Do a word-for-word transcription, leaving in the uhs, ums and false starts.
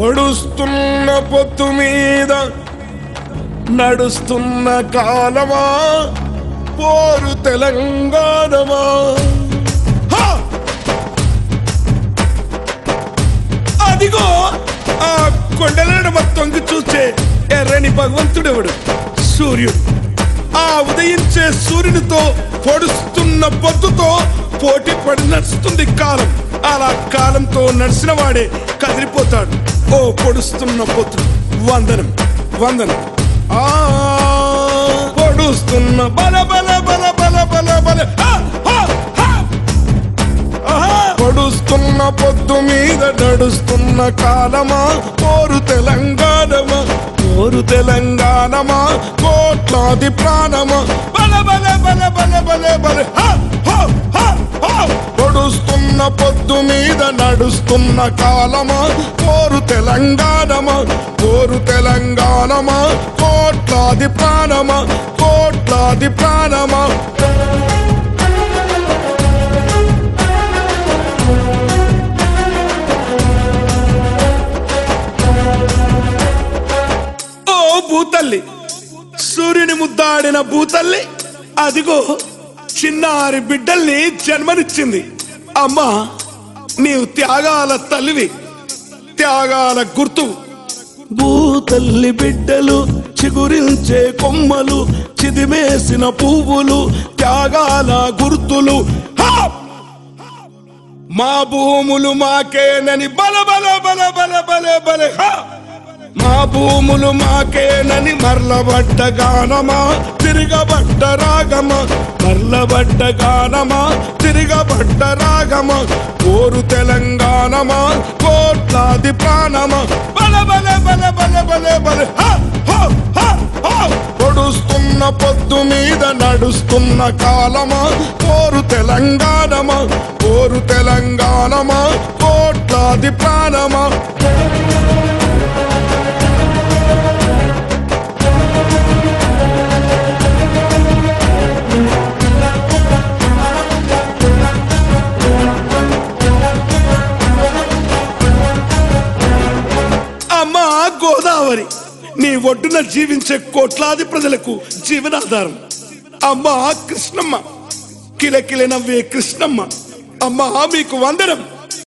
పొడుస్తున్న పొత్తు మీద నడుస్తున్న కాలమా పోరు తెలంగాణమా అదిగో ఆ కొండలనమ తొంగి చూచే ఎర్రని భగవంతుడెవడు సూర్యుడు ఆ ఉదయించే సూర్యునితో పొడుస్తున్న పొత్తుతో పోటీ పడి నడుస్తుంది కాలం అలా కాలంతో నడిచిన వాడే కదిలిపోతాడు ఓ పొడుస్తున్న పొత్తు వందనం వందనం ఆ పొడుస్తున్న బల బల బల బల బల బల పొడుస్తున్న పొత్తు మీద నడుస్తున్న కాలమా పోరు తెలంగాణమా పోరు తెలంగాణమా కోట్లాది ప్రాణమా బల బల బల బల బల బల పొడుస్తున్న పొత్తు మీద నడుస్తున్న కాలమా పోరు తెలంగాణమా పోరు తెలంగాణమా కోట్లాది ప్రాణమా కోట్లాది ప్రాణమా ఓ భూతల్లి సూర్యుని ముద్దాడిన భూతల్లి అదిగో చిన్నారి బిడ్డల్ని జన్మనిచ్చింది అమ్మా నీవు త్యాగాల తల్లివి త్యాగాల గుర్తు భూతల్లి బిడ్డలు చిగురించే కొమ్మలు చిదిమేసిన పువ్వులు త్యాగాల గుర్తులు మా భూములు మాకేనని బల బల బల బల బల బల మా భూములు మాకేనని మర్లబడ్డ గానమా తిరగబడ్డ రాగమా మర్లబడ్డ గానమా తిరగబడ్డ రాగమా పోరు తెలంగాణమా కోట్లాది ప్రాణమా బల బల బల బల బల బల పొడుస్తున్న పొద్దు మీద నడుస్తున్న కాలమా పోరు తెలంగాణమా పోరు తెలంగాణమా కోట్లాది ప్రాణమా గోదావరి నీ ఒడ్డున జీవించే కోట్లాది ప్రజలకు జీవనాధారం అమ్మా కృష్ణమ్మ కిలకిల నవ్వే కృష్ణమ్మ అమ్మా మీకు వందనం.